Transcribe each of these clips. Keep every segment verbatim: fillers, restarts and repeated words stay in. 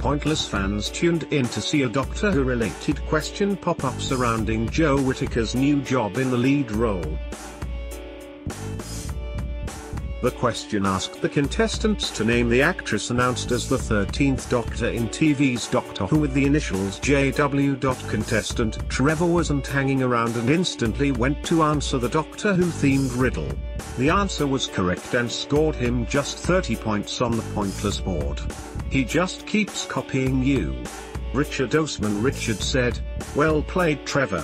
Pointless fans tuned in to see a Doctor Who-related question pop up surrounding Joe Whittaker's new job in the lead role. The question asked the contestants to name the actress announced as the thirteenth Doctor in T V's Doctor Who with the initials J W. Contestant Trevor wasn't hanging around and instantly went to answer the Doctor Who-themed riddle. The answer was correct and scored him just thirty points on the Pointless board. He just keeps copying you. Richard Osman Richard said, "Well played, Trevor."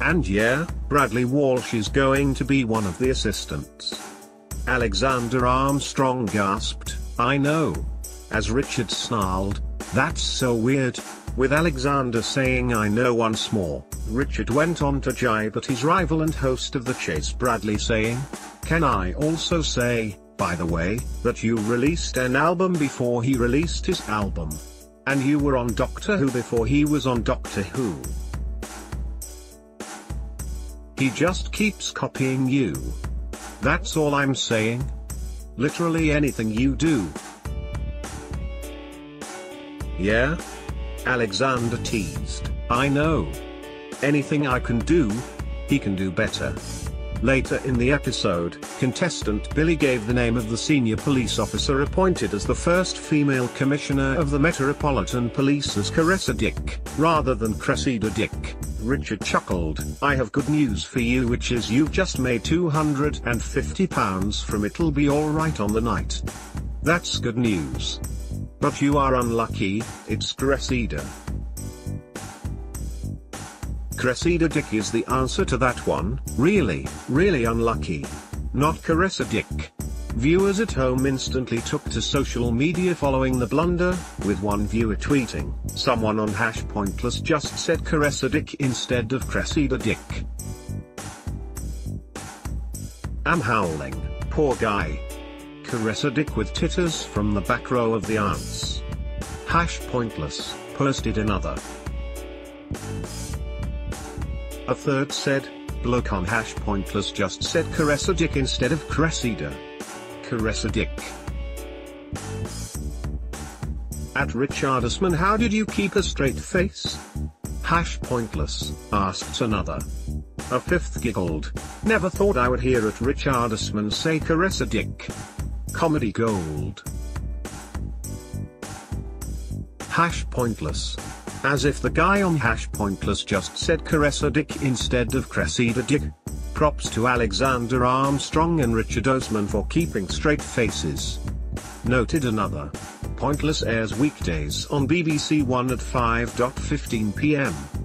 And yeah, Bradley Walsh is going to be one of the assistants. Alexander Armstrong gasped, "I know." As Richard snarled, "That's so weird." With Alexander saying "I know" once more, Richard went on to jibe at his rival and host of The Chase Bradley saying, "Can I also say, by the way, that you released an album before he released his album? And you were on Doctor Who before he was on Doctor Who." He just keeps copying you. That's all I'm saying. Literally anything you do. Yeah? Alexander teased, "I know. Anything I can do, he can do better." Later in the episode, contestant Billy gave the name of the senior police officer appointed as the first female commissioner of the Metropolitan Police as Cressida Dick, rather than Cressida Dick. Richard chuckled, "I have good news for you, which is you've just made two hundred and fifty pounds from It'll Be Alright on the Night. That's good news. But you are unlucky, it's Cressida. Cressida Dick is the answer to that one. Really, really unlucky. Not Cressida Dick." Viewers at home instantly took to social media following the blunder, with one viewer tweeting, "Someone on hash Pointless just said Cressida Dick instead of Cressida Dick. I'm howling, poor guy." Cressida Dick with titters from the back row of the aunts. Hash Pointless posted another. A third said, "Bloke on hash Pointless just said Cressida Dick instead of Cressida. Cressida Dick." At Richard Osman, "How did you keep a straight face? Hash Pointless," asks another. A fifth giggled, "Never thought I would hear at Richard Osman say Cressida Dick. Comedy gold." Hash Pointless. As if the guy on hash Pointless just said Cressida Dick instead of Cressida Dick. Props to Alexander Armstrong and Richard Osman for keeping straight faces. Noted another. Pointless airs weekdays on B B C One at five fifteen p m